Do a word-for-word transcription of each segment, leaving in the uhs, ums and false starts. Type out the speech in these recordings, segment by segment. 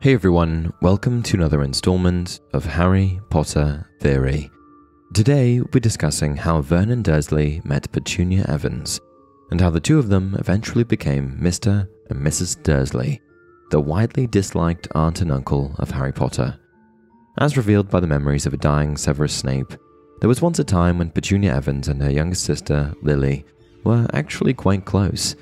Hey everyone, welcome to another installment of Harry Potter Theory. Today we're discussing how Vernon Dursley met Petunia Evans, and how the two of them eventually became Mister and Missus Dursley, the widely disliked aunt and uncle of Harry Potter. As revealed by the memories of a dying Severus Snape, there was once a time when Petunia Evans and her youngest sister, Lily, were actually quite close.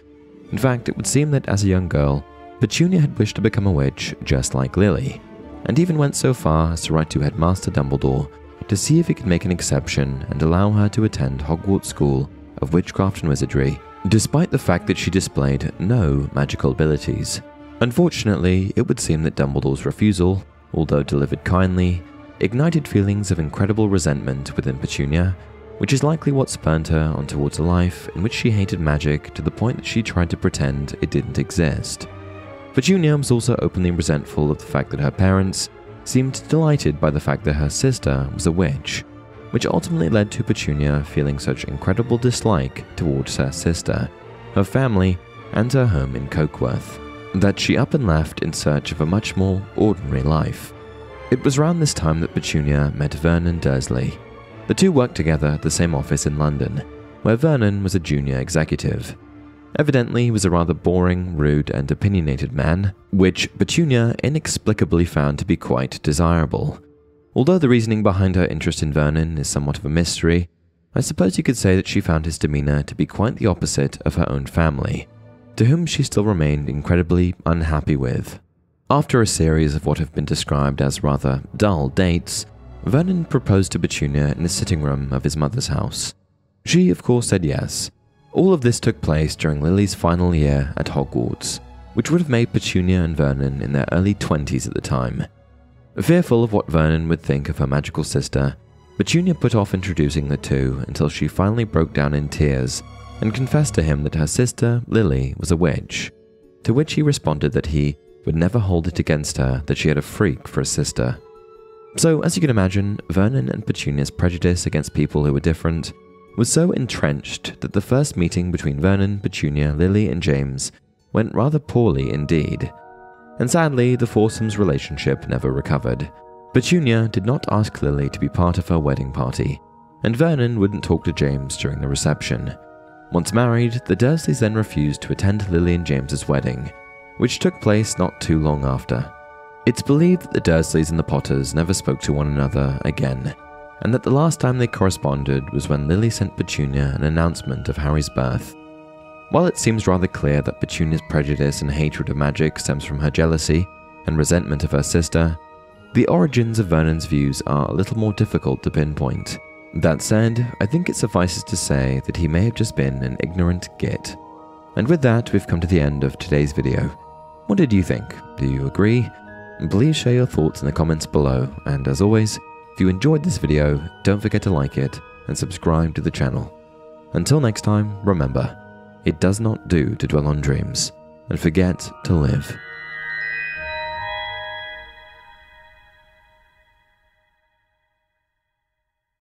In fact, it would seem that as a young girl, Petunia had wished to become a witch just like Lily, and even went so far as to write to Headmaster Dumbledore to see if he could make an exception and allow her to attend Hogwarts School of Witchcraft and Wizardry, despite the fact that she displayed no magical abilities. Unfortunately, it would seem that Dumbledore's refusal, although delivered kindly, ignited feelings of incredible resentment within Petunia, which is likely what spurned her on towards a life in which she hated magic to the point that she tried to pretend it didn't exist. Petunia was also openly resentful of the fact that her parents seemed delighted by the fact that her sister was a witch, which ultimately led to Petunia feeling such incredible dislike towards her sister, her family, and her home in Cokeworth, that she up and left in search of a much more ordinary life. It was around this time that Petunia met Vernon Dursley. The two worked together at the same office in London, where Vernon was a junior executive. Evidently, he was a rather boring, rude, and opinionated man, which Petunia inexplicably found to be quite desirable. Although the reasoning behind her interest in Vernon is somewhat of a mystery, I suppose you could say that she found his demeanor to be quite the opposite of her own family, to whom she still remained incredibly unhappy with. After a series of what have been described as rather dull dates, Vernon proposed to Petunia in the sitting room of his mother's house. She, of course, said yes. All of this took place during Lily's final year at Hogwarts, which would have made Petunia and Vernon in their early twenties at the time. Fearful of what Vernon would think of her magical sister, Petunia put off introducing the two until she finally broke down in tears and confessed to him that her sister, Lily, was a witch, to which he responded that he would never hold it against her that she had a freak for a sister. So, as you can imagine, Vernon and Petunia's prejudice against people who were different was so entrenched that the first meeting between Vernon, Petunia, Lily, and James went rather poorly indeed. And sadly, the foursome's relationship never recovered. Petunia did not ask Lily to be part of her wedding party, and Vernon wouldn't talk to James during the reception. Once married, the Dursleys then refused to attend Lily and James's wedding, which took place not too long after. It's believed that the Dursleys and the Potters never spoke to one another again, and that the last time they corresponded was when Lily sent Petunia an announcement of Harry's birth. While it seems rather clear that Petunia's prejudice and hatred of magic stems from her jealousy and resentment of her sister, the origins of Vernon's views are a little more difficult to pinpoint. That said, I think it suffices to say that he may have just been an ignorant git. And with that, we've come to the end of today's video. What did you think? Do you agree? Please share your thoughts in the comments below, and as always, if you enjoyed this video, don't forget to like it and subscribe to the channel. Until next time, remember, it does not do to dwell on dreams, and forget to live.